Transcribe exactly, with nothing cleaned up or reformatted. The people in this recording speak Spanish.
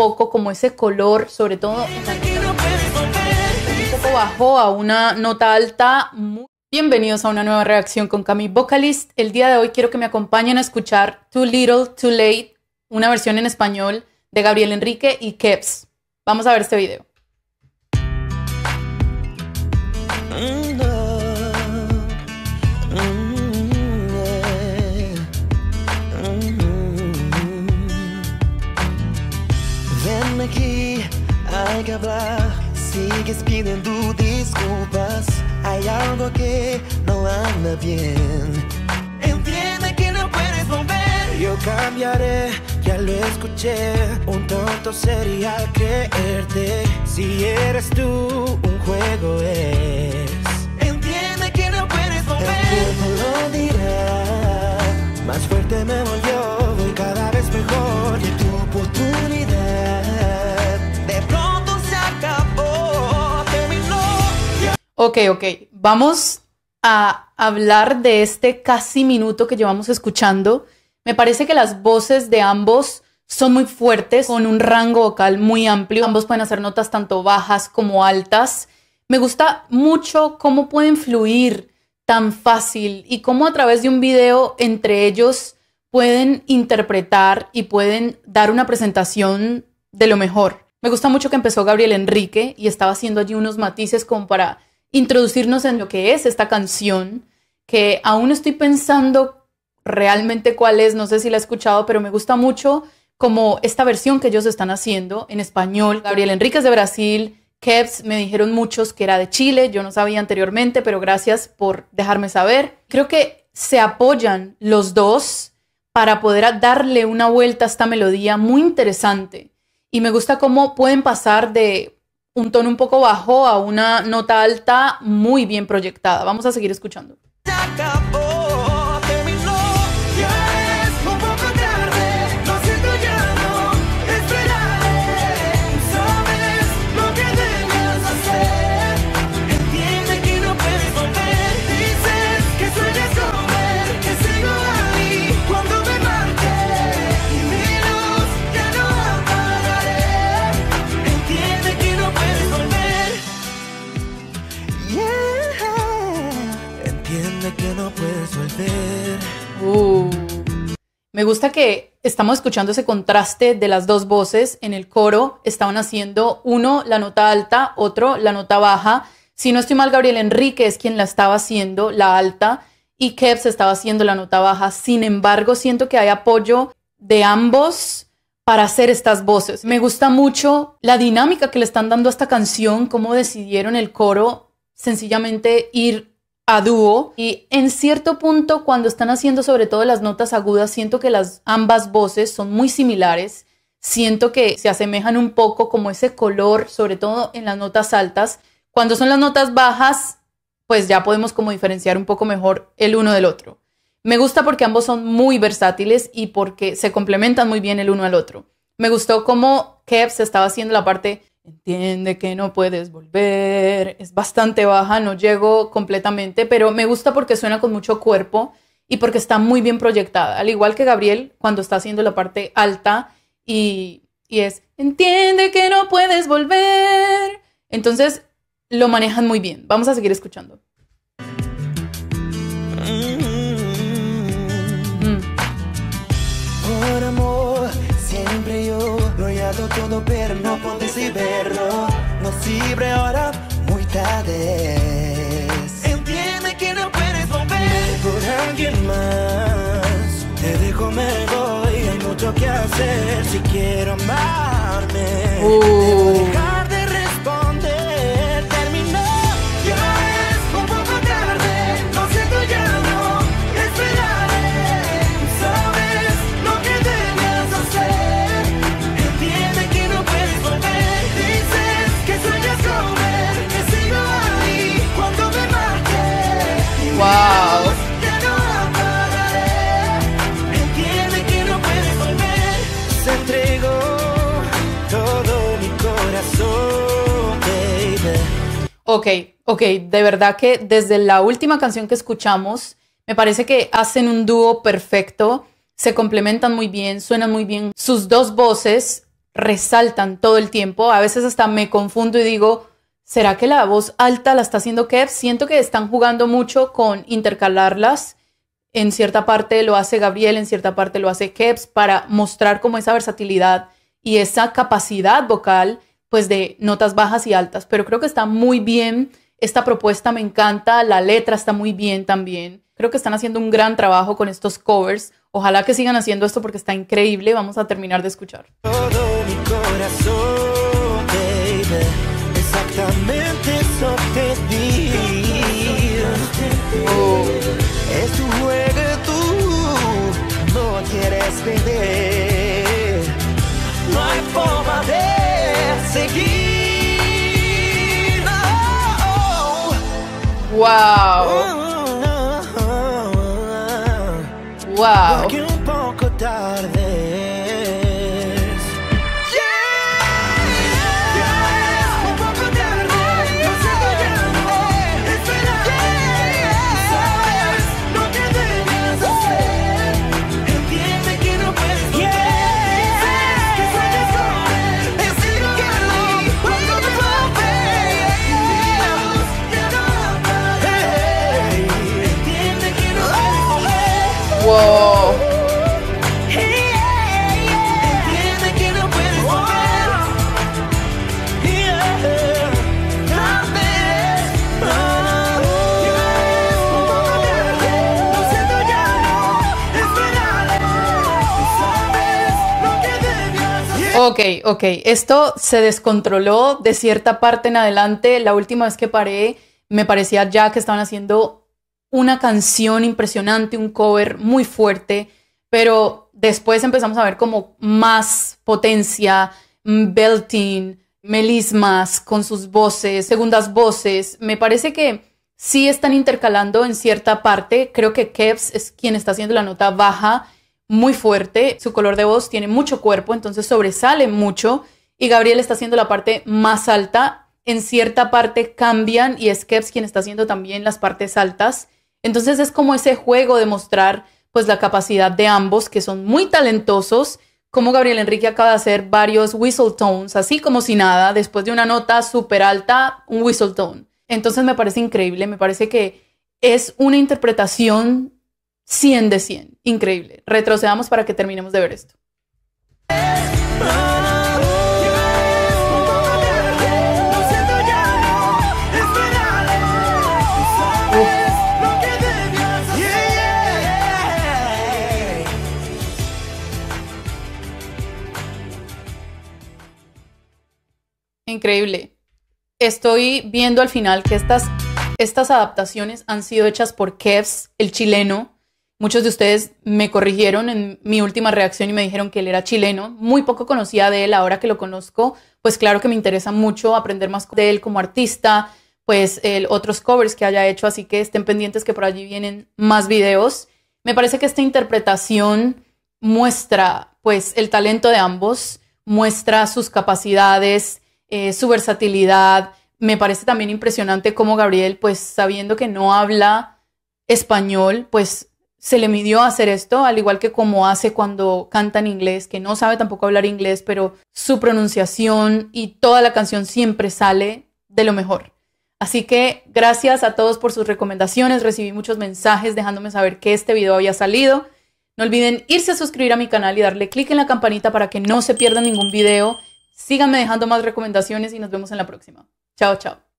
poco como ese color, sobre todo en la un poco bajó a una nota alta. Bienvenidos a una nueva reacción con Cami Vocalist. El día de hoy quiero que me acompañen a escuchar Too Little Too Late, una versión en español de Gabriel Henrique y Kevz. Vamos a ver este video. Ven aquí, hay que hablar. Sigues pidiendo disculpas. Hay algo que no anda bien. Entiende que no puedes volver. Yo cambiaré, ya lo escuché. Un tonto sería creerte. Si eres tú, un juego es. Entiende que no puedes volver. El tiempo lo dirá. Más fuerte me volvió, voy cada vez mejor. Y tu oportunidad de pronto se acabó, terminó. Ok, ok, vamos a hablar de este casi minuto que llevamos escuchando. Me parece que las voces de ambos son muy fuertes, con un rango vocal muy amplio. Ambos pueden hacer notas tanto bajas como altas. Me gusta mucho cómo pueden fluir tan fácil y cómo a través de un video entre ellos pueden interpretar y pueden dar una presentación de lo mejor. Me gusta mucho que empezó Gabriel Henrique y estaba haciendo allí unos matices como para introducirnos en lo que es esta canción, que aún estoy pensando realmente cuál es, no sé si la he escuchado, pero me gusta mucho como esta versión que ellos están haciendo en español. Gabriel Henrique es de Brasil, Kevz me dijeron muchos que era de Chile, yo no sabía anteriormente, pero gracias por dejarme saber. Creo que se apoyan los dos para poder darle una vuelta a esta melodía muy interesante. Y me gusta cómo pueden pasar de un tono un poco bajo a una nota alta muy bien proyectada. Vamos a seguir escuchando. Uh, me gusta que estamos escuchando ese contraste de las dos voces. En el coro estaban haciendo uno la nota alta, otro la nota baja. Si no estoy mal, Gabriel Henrique es quien la estaba haciendo, la alta, y Kevz estaba haciendo la nota baja. Sin embargo, siento que hay apoyo de ambos para hacer estas voces. Me gusta mucho la dinámica que le están dando a esta canción, cómo decidieron el coro sencillamente ir a dúo, y en cierto punto cuando están haciendo sobre todo las notas agudas siento que las ambas voces son muy similares, siento que se asemejan un poco como ese color sobre todo en las notas altas. Cuando son las notas bajas pues ya podemos como diferenciar un poco mejor el uno del otro. Me gusta porque ambos son muy versátiles y porque se complementan muy bien el uno al otro. Me gustó como Kevz estaba haciendo la parte entiende que no puedes volver, es bastante baja, no llego completamente, pero me gusta porque suena con mucho cuerpo y porque está muy bien proyectada, al igual que Gabriel cuando está haciendo la parte alta y, y es entiende que no puedes volver, entonces lo manejan muy bien. Vamos a seguir escuchando. Por amor siempre yo lo he dado todo, pero no podéis verlo. No sirve ahora, muy tarde. Entiende que no puedes volver por alguien más. Te dejo, me voy, hay mucho que hacer. Si quiero amarme, uh. debo dejar de responder. Terminó, ya es un poco tarde. No siento ya no esperaré. Sabes lo que debes hacer. Wow. Entiende que no puedes volver. Se entregó todo mi corazón, baby. Ok, ok, de verdad que desde la última canción que escuchamos, me parece que hacen un dúo perfecto, se complementan muy bien, suenan muy bien sus dos voces. resaltan todo el tiempo. A veces hasta me confundo y digo, ¿será que la voz alta la está haciendo Kevz? Siento que están jugando mucho con intercalarlas. En cierta parte lo hace Gabriel, en cierta parte lo hace Kevz, para mostrar como esa versatilidad y esa capacidad vocal, pues, de notas bajas y altas. Pero creo que está muy bien esta propuesta, me encanta, la letra está muy bien también. Creo que están haciendo un gran trabajo con estos covers. Ojalá que sigan haciendo esto porque está increíble. Vamos a terminar de escuchar. Todo mi corazón, baby, exactamente eso te di. Oh. Es tu juego, tú no quieres perder. No hay forma de seguir. Oh, oh. Wow. Wow. Porque un poco tarde es. Yeah, yeah, un poco tarde, yeah, demasiado tarde. Espera, yeah, sabes lo que debes hacer. Entiende que no puedes volver. Sabes que sales sola. Es irreal, cuando te volver. Digamos que no va. Entiende que no puedes volver. Wow. Ok, ok, esto se descontroló de cierta parte en adelante. La última vez que paré me parecía ya que estaban haciendo una canción impresionante, un cover muy fuerte, pero después empezamos a ver como más potencia, belting, melismas con sus voces, segundas voces. Me parece que sí están intercalando en cierta parte. Creo que Kevz es quien está haciendo la nota baja muy fuerte, su color de voz tiene mucho cuerpo, entonces sobresale mucho, y Gabriel está haciendo la parte más alta. En cierta parte cambian y es Kevz quien está haciendo también las partes altas. Entonces es como ese juego de mostrar, pues, la capacidad de ambos, que son muy talentosos, como Gabriel Henrique acaba de hacer varios whistle tones, así como si nada, después de una nota súper alta, un whistle tone. Entonces me parece increíble, me parece que es una interpretación cien de cien. Increíble. Retrocedamos para que terminemos de ver esto. Increíble. Estoy viendo al final que estas, estas adaptaciones han sido hechas por Kevz, el chileno. Muchos de ustedes me corrigieron en mi última reacción y me dijeron que él era chileno. Muy poco conocía de él, ahora que lo conozco, pues claro que me interesa mucho aprender más de él como artista, pues el, otros covers que haya hecho, así que estén pendientes que por allí vienen más videos. Me parece que esta interpretación muestra, pues, el talento de ambos, muestra sus capacidades, eh, su versatilidad. Me parece también impresionante cómo Gabriel, pues sabiendo que no habla español, pues se le midió a hacer esto, al igual que como hace cuando canta en inglés, que no sabe tampoco hablar inglés, pero su pronunciación y toda la canción siempre sale de lo mejor. Así que gracias a todos por sus recomendaciones. Recibí muchos mensajes dejándome saber que este video había salido. No olviden irse a suscribir a mi canal y darle clic en la campanita para que no se pierdan ningún video. Síganme dejando más recomendaciones y nos vemos en la próxima. Chao, chao.